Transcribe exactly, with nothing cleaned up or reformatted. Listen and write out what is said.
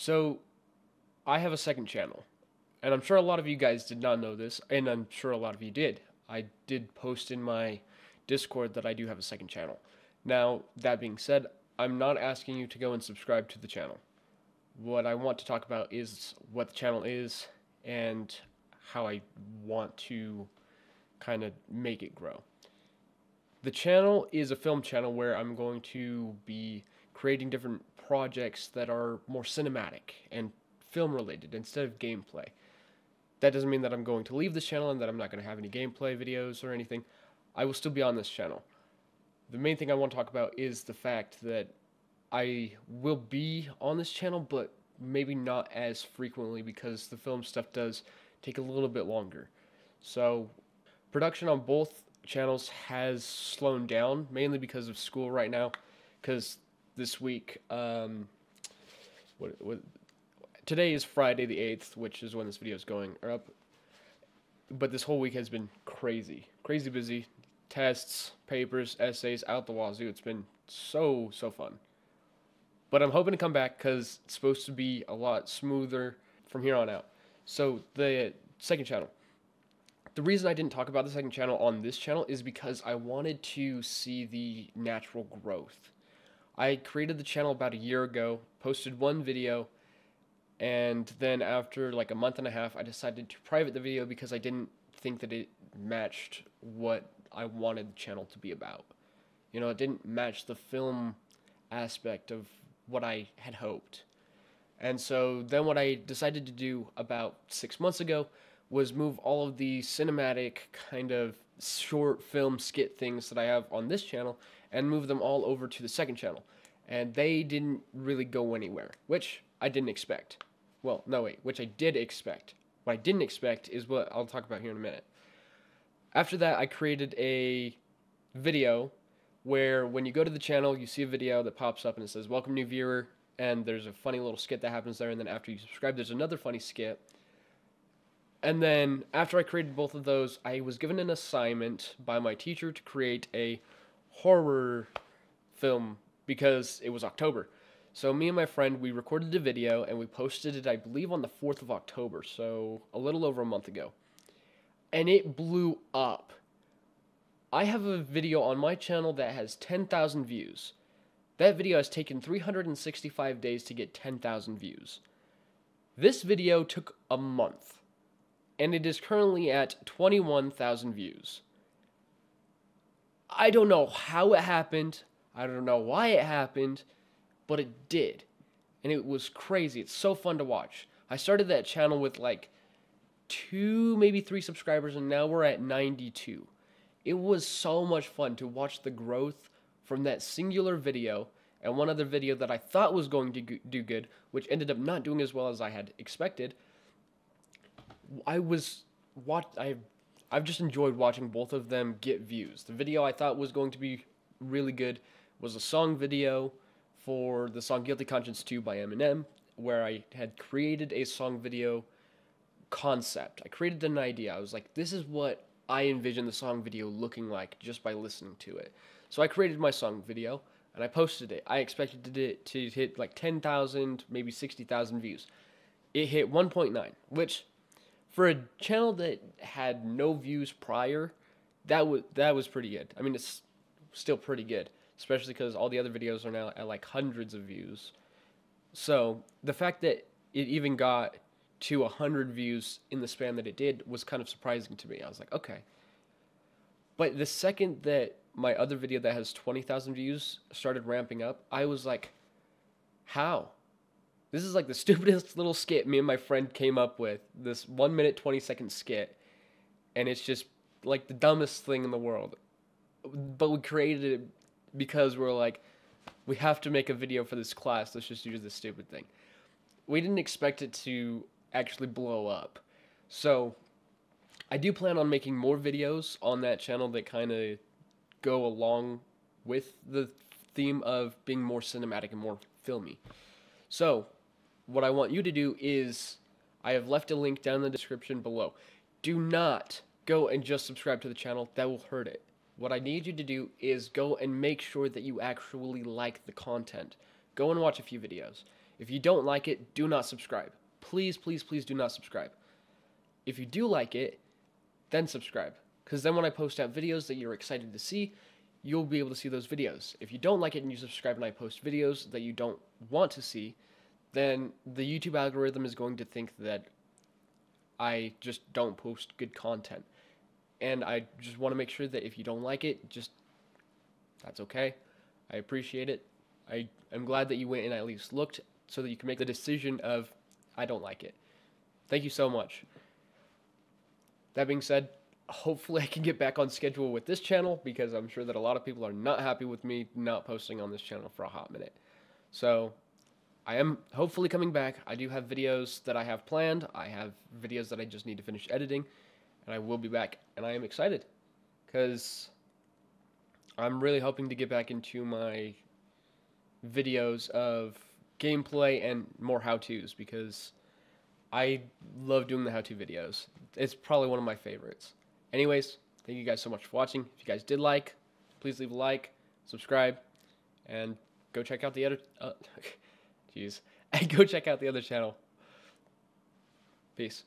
So I have a second channel, and I'm sure a lot of you guys did not know this, and I'm sure a lot of you did. I did post in my Discord that I do have a second channel. Now, that being said, I'm not asking you to go and subscribe to the channel. What I want to talk about is what the channel is and how I want to kind of make it grow. The channel is a film channel where I'm going to be creating different projects that are more cinematic and film related instead of gameplay. That doesn't mean that I'm going to leave this channel and that I'm not going to have any gameplay videos or anything. I will still be on this channel. The main thing I want to talk about is the fact that I will be on this channel, but maybe not as frequently because the film stuff does take a little bit longer. So production on both channels has slowed down, mainly because of school right now, because this week, um, what, what, today is Friday the eighth, which is when this video is going up, but this whole week has been crazy, crazy busy. Tests, papers, essays, out the wazoo. It's been so, so fun. But I'm hoping to come back because it's supposed to be a lot smoother from here on out. So the second channel. The reason I didn't talk about the second channel on this channel is because I wanted to see the natural growth. I created the channel about a year ago, posted one video, and then after like a month and a half, I decided to private the video because I didn't think that it matched what I wanted the channel to be about. You know, it didn't match the film aspect of what I had hoped. And so then what I decided to do about six months ago was move all of the cinematic kind of short film skit things that I have on this channel and move them all over to the second channel. And they didn't really go anywhere, which I didn't expect. Well, no wait, which I did expect. What I didn't expect is what I'll talk about here in a minute. After that, I created a video where when you go to the channel, you see a video that pops up and it says, "Welcome new viewer," and there's a funny little skit that happens there, and then after you subscribe, there's another funny skit. And then after I created both of those, I was given an assignment by my teacher to create a horror film because it was October. So me and my friend, we recorded a video, and we posted it, I believe, on the fourth of October, so a little over a month ago. And it blew up. I have a video on my channel that has ten thousand views. That video has taken three hundred sixty-five days to get ten thousand views. This video took a month, and it is currently at twenty-one thousand views. I don't know how it happened, I don't know why it happened, but it did. And it was crazy. It's so fun to watch. I started that channel with like two, maybe three subscribers, and now we're at ninety-two. It was so much fun to watch the growth from that singular video and one other video that I thought was going to do good, which ended up not doing as well as I had expected. I was what I I've just enjoyed watching both of them get views. The video I thought was going to be really good was a song video for the song Guilty Conscience two by Eminem, where I had created a song video concept. I created an idea. I was like, this is what I envision the song video looking like just by listening to it. So I created my song video and I posted it. I expected it to hit like ten thousand, maybe sixty thousand views. It hit one point nine, which for a channel that had no views prior, that was that was pretty good. I mean, it's still pretty good, especially because all the other videos are now at like hundreds of views. So the fact that it even got to one hundred views in the span that it did was kind of surprising to me. I was like, okay. But the second that my other video that has twenty thousand views started ramping up, I was like, how? This is like the stupidest little skit me and my friend came up with, this one minute, twenty second skit, and it's just like the dumbest thing in the world. But we created it because we're like, we have to make a video for this class, let's just do this stupid thing. We didn't expect it to actually blow up. So I do plan on making more videos on that channel that kind of go along with the theme of being more cinematic and more filmy. So what I want you to do is, I have left a link down in the description below. Do not go and just subscribe to the channel. That will hurt it. What I need you to do is go and make sure that you actually like the content. Go and watch a few videos. If you don't like it, do not subscribe. Please, please, please do not subscribe. If you do like it, then subscribe. Because then when I post out videos that you're excited to see, you'll be able to see those videos. If you don't like it and you subscribe and I post videos that you don't want to see, then the YouTube algorithm is going to think that I just don't post good content. And I just want to make sure that if you don't like it, just, that's okay. I appreciate it. I am glad that you went and I at least looked so that you can make the decision of, I don't like it. Thank you so much. That being said, hopefully I can get back on schedule with this channel, because I'm sure that a lot of people are not happy with me not posting on this channel for a hot minute. So I am hopefully coming back. I do have videos that I have planned. I have videos that I just need to finish editing, and I will be back, and I am excited because I'm really hoping to get back into my videos of gameplay and more how-tos, because I love doing the how-to videos. It's probably one of my favorites. Anyways, thank you guys so much for watching. If you guys did like, please leave a like, subscribe, and go check out the other, uh, jeez, and go check out the other channel. Peace.